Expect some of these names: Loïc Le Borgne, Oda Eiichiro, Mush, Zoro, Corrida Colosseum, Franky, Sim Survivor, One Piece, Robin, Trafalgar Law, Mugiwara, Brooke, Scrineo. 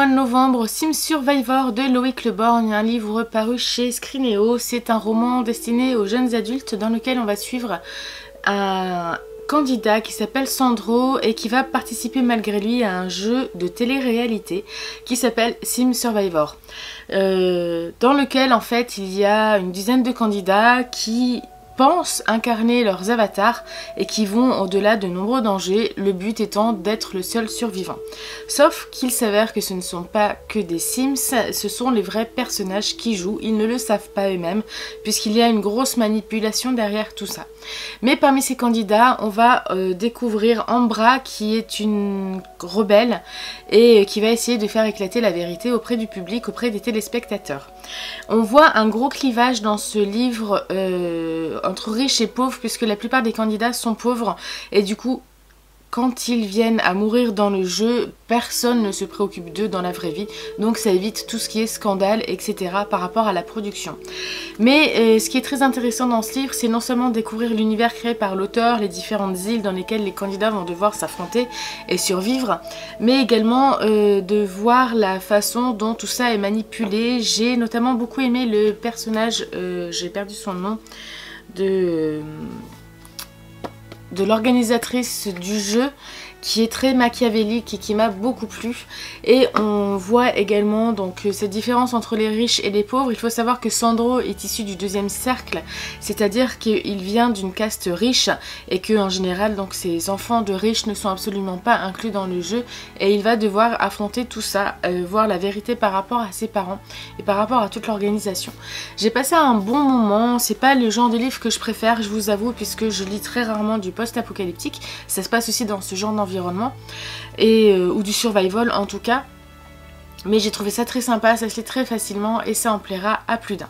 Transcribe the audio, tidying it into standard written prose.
mois de novembre, Sim Survivor de Loïc Le Borgne, un livre paru chez Scrineo. C'est un roman destiné aux jeunes adultes dans lequel on va suivre un candidat qui s'appelle Sandro et qui va participer malgré lui à un jeu de télé-réalité qui s'appelle Sim Survivor, dans lequel en fait il y a une dizaine de candidats qui pensent incarner leurs avatars et qui vont au-delà de nombreux dangers, le but étant d'être le seul survivant. Sauf qu'il s'avère que ce ne sont pas que des Sims, ce sont les vrais personnages qui jouent, ils ne le savent pas eux-mêmes, puisqu'il y a une grosse manipulation derrière tout ça. Mais parmi ces candidats, on va découvrir Ambra, qui est une rebelle et qui va essayer de faire éclater la vérité auprès du public, auprès des téléspectateurs. On voit un gros clivage dans ce livre entre riches et pauvres, puisque la plupart des candidats sont pauvres et du coup quand ils viennent à mourir dans le jeu, personne ne se préoccupe d'eux dans la vraie vie, donc ça évite tout ce qui est scandale, etc. par rapport à la production. Mais ce qui est très intéressant dans ce livre, c'est non seulement découvrir l'univers créé par l'auteur, les différentes îles dans lesquelles les candidats vont devoir s'affronter et survivre, mais également de voir la façon dont tout ça est manipulé. J'ai notamment beaucoup aimé le personnage, j'ai perdu son nom, de l'organisatrice du jeu, qui est très machiavélique et qui m'a beaucoup plu. Et on voit également donc cette différence entre les riches et les pauvres. Il faut savoir que Sandro est issu du deuxième cercle, c'est-à-dire qu'il vient d'une caste riche et que en général donc ces enfants de riches ne sont absolument pas inclus dans le jeu, et il va devoir affronter tout ça, voir la vérité par rapport à ses parents et par rapport à toute l'organisation. J'ai passé un bon moment, c'est pas le genre de livre que je préfère, je vous avoue, puisque je lis très rarement du post-apocalyptique. Ça se passe aussi dans ce genre d'environnement et ou du survival en tout cas, mais j'ai trouvé ça très sympa, ça se lit très facilement et ça en plaira à plus d'un.